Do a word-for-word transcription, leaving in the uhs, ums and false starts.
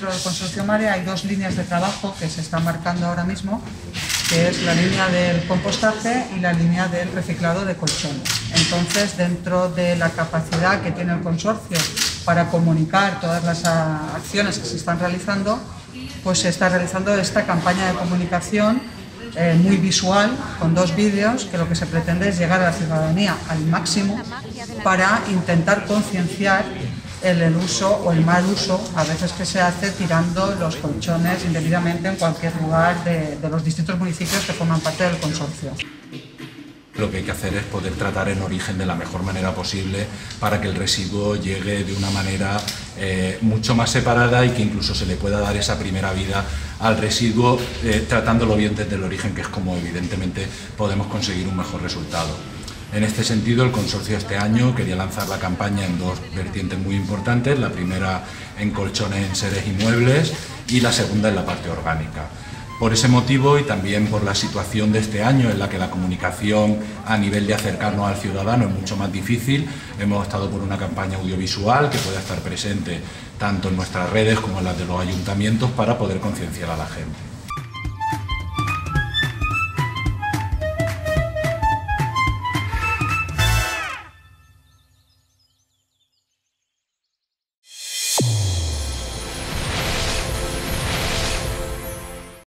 dentro del Consorcio Mare hay dos líneas de trabajo que se están marcando ahora mismo, que es la línea del compostaje y la línea del reciclado de colchones. Entonces, dentro de la capacidad que tiene el Consorcio para comunicar todas las acciones que se están realizando, pues se está realizando esta campaña de comunicación eh, muy visual, con dos vídeos, que lo que se pretende es llegar a la ciudadanía al máximo para intentar concienciar el, el uso o el mal uso, a veces que se hace tirando los colchones indebidamente en cualquier lugar de, de los distintos municipios que forman parte del consorcio. Lo que hay que hacer es poder tratar en origen de la mejor manera posible para que el residuo llegue de una manera eh, mucho más separada y que incluso se le pueda dar esa primera vida al residuo eh, tratándolo bien desde el origen, que es como evidentemente podemos conseguir un mejor resultado. En este sentido, el Consorcio este año quería lanzar la campaña en dos vertientes muy importantes, la primera en colchones, enseres y muebles, y la segunda en la parte orgánica. Por ese motivo y también por la situación de este año en la que la comunicación a nivel de acercarnos al ciudadano es mucho más difícil, hemos optado por una campaña audiovisual que pueda estar presente tanto en nuestras redes como en las de los ayuntamientos para poder concienciar a la gente.